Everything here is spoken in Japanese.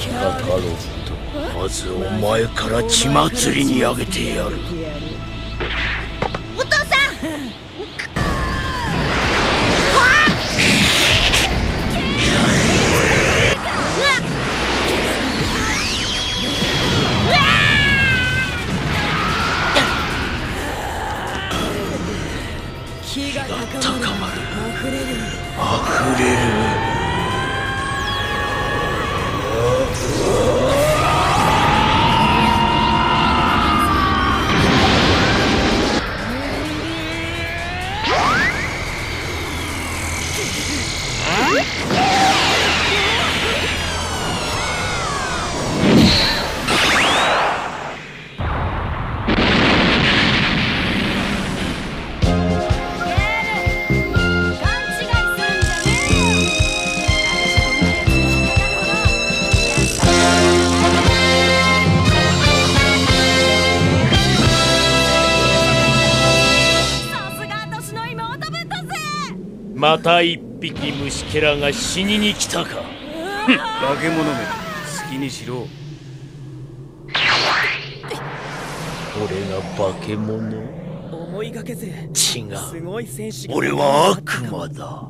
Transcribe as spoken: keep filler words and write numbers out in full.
太郎とまずお前から血祭りにあげてやる。お父さん火が高まる、あふれる、あふれる。また一匹虫けらが死にに来たか。化け物め、好きにしろ。俺が化け物？思いがけず。違う。俺は悪魔だ。